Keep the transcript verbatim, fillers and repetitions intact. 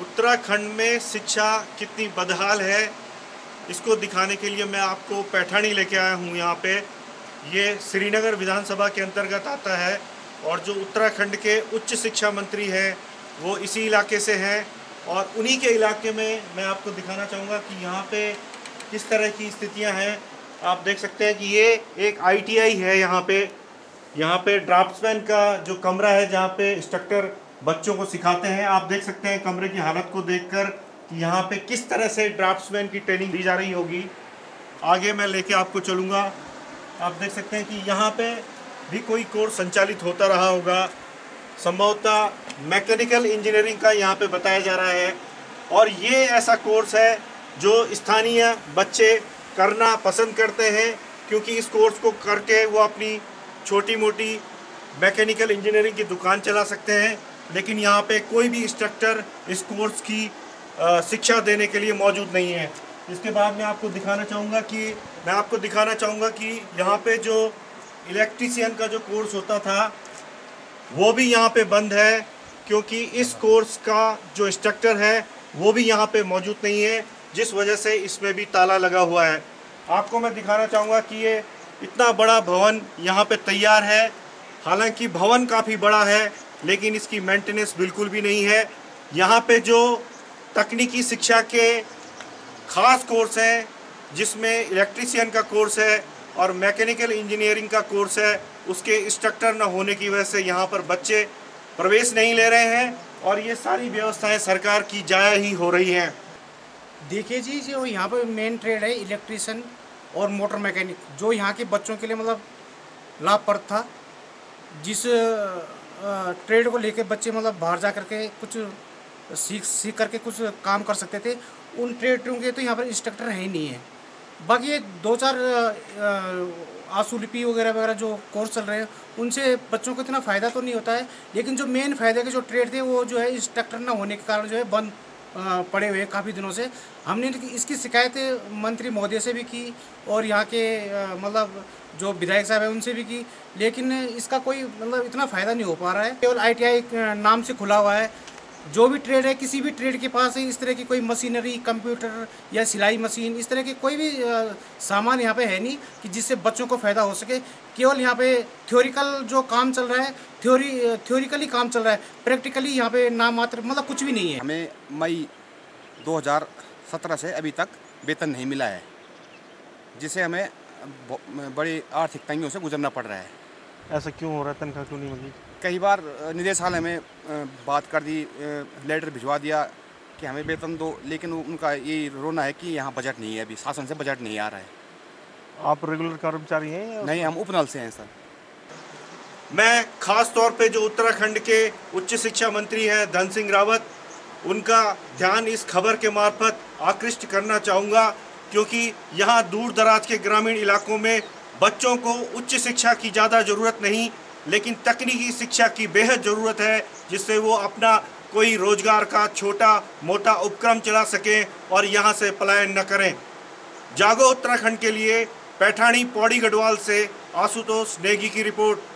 उत्तराखंड में शिक्षा कितनी बदहाल है, इसको दिखाने के लिए मैं आपको पैठानी लेके आया हूँ यहाँ पे। ये श्रीनगर विधानसभा के अंतर्गत आता है और जो उत्तराखंड के उच्च शिक्षा मंत्री हैं वो इसी इलाके से हैं, और उन्हीं के इलाके में मैं आपको दिखाना चाहूँगा कि यहाँ पे किस तरह की स्थितियाँ हैं। आप देख सकते हैं कि ये एक आई टी आई है। यहाँ पे यहाँ पे ड्राफ्ट्समैन का जो कमरा है जहाँ पे इंस्ट्रक्टर बच्चों को सिखाते हैं। आप देख सकते हैं कमरे की हालत को देखकर कि यहाँ पे किस तरह से ड्राफ्ट्समैन की ट्रेनिंग दी जा रही होगी। आगे मैं लेके आपको चलूँगा। आप देख सकते हैं कि यहाँ पे भी कोई कोर्स संचालित होता रहा होगा, संभवतः मैकेनिकल इंजीनियरिंग का यहाँ पे बताया जा रहा है, और ये ऐसा कोर्स है जो स्थानीय बच्चे करना पसंद करते हैं, क्योंकि इस कोर्स को करके वो अपनी छोटी मोटी मैकेनिकल इंजीनियरिंग की दुकान चला सकते हैं। लेकिन यहाँ पे कोई भी इंस्ट्रक्टर इस कोर्स की शिक्षा देने के लिए मौजूद नहीं है। इसके बाद मैं आपको दिखाना चाहूँगा कि मैं आपको दिखाना चाहूँगा कि यहाँ पे जो इलेक्ट्रीशियन का जो कोर्स होता था वो भी यहाँ पे बंद है, क्योंकि इस कोर्स का जो इंस्ट्रक्टर है वो भी यहाँ पे मौजूद नहीं है, जिस वजह से इसमें भी ताला लगा हुआ है। आपको मैं दिखाना चाहूँगा कि ये इतना बड़ा भवन यहाँ पे तैयार है। हालांकि भवन काफ़ी बड़ा है, लेकिन इसकी मेंटेनेंस बिल्कुल भी नहीं है। यहाँ पे जो तकनीकी शिक्षा के खास कोर्स हैं, जिसमें इलेक्ट्रीशियन का कोर्स है और मैकेनिकल इंजीनियरिंग का कोर्स है, उसके इंस्ट्रक्टर न होने की वजह से यहाँ पर बच्चे प्रवेश नहीं ले रहे हैं, और ये सारी व्यवस्थाएँ सरकार की जाया ही हो रही हैं। देखिए जी, जो यहाँ पर मेन ट्रेड है इलेक्ट्रीशियन और मोटर मैकेनिक, जो यहाँ के बच्चों के लिए मतलब लाभप्रद था, जिस ट्रेड को लेकर बच्चे मतलब बाहर जा करके कुछ सीख सीख करके कुछ काम कर सकते थे, उन ट्रेडों के तो यहाँ पर इंस्ट्रक्टर है ही नहीं है। बाकी ये दो चार आंसू लिपि वगैरह वगैरह जो कोर्स चल रहे हैं, उनसे बच्चों को इतना फ़ायदा तो नहीं होता है, लेकिन जो मेन फ़ायदे के जो ट्रेड थे वो जो है इंस्ट्रक्टर ना होने के कारण जो है बंद पड़े हुए काफ़ी दिनों से। हमने इसकी शिकायत मंत्री महोदय से भी की और यहाँ के मतलब जो विधायक साहब हैं उनसे भी की, लेकिन इसका कोई मतलब इतना फ़ायदा नहीं हो पा रहा है। केवल आई टी आई नाम से खुला हुआ है। जो भी ट्रेड है, किसी भी ट्रेड के पास इस तरह की कोई मशीनरी, कंप्यूटर या सिलाई मशीन, इस तरह के कोई भी सामान यहाँ पे है नहीं कि जिससे बच्चों को फ़ायदा हो सके। केवल यहाँ पे थ्योरिकल जो काम चल रहा है, थ्योरी थ्योरिकली काम चल रहा है, प्रैक्टिकली यहाँ पे नाम मात्र मतलब कुछ भी नहीं है। हमें मई दो हज़ार सत्रह से अभी तक वेतन नहीं मिला है, जिससे हमें बड़ी आर्थिक तंगियों से गुजरना पड़ रहा है। ऐसा क्यों हो रहा है? तनख्वाह क्यों नहीं मिली? कई बार निदेशालय में बात कर दी, लेटर भिजवा दिया कि हमें वेतन दो, लेकिन उनका ये रोना है कि यहाँ बजट नहीं है, अभी शासन से बजट नहीं आ रहा है। आप रेगुलर कर्मचारी हैं? नहीं, हम उपनल से हैं सर। मैं खास तौर पे जो उत्तराखंड के उच्च शिक्षा मंत्री हैं धन सिंह रावत, उनका ध्यान इस खबर के मार्फत आकृष्ट करना चाहूँगा, क्योंकि यहाँ दूर दराज के ग्रामीण इलाकों में बच्चों को उच्च शिक्षा की ज़्यादा ज़रूरत नहीं, लेकिन तकनीकी शिक्षा की बेहद ज़रूरत है, जिससे वो अपना कोई रोजगार का छोटा मोटा उपक्रम चला सकें और यहाँ से पलायन न करें। जागो उत्तराखंड के लिए पैठानी पौड़ी गढ़वाल से आशुतोष नेगी की रिपोर्ट।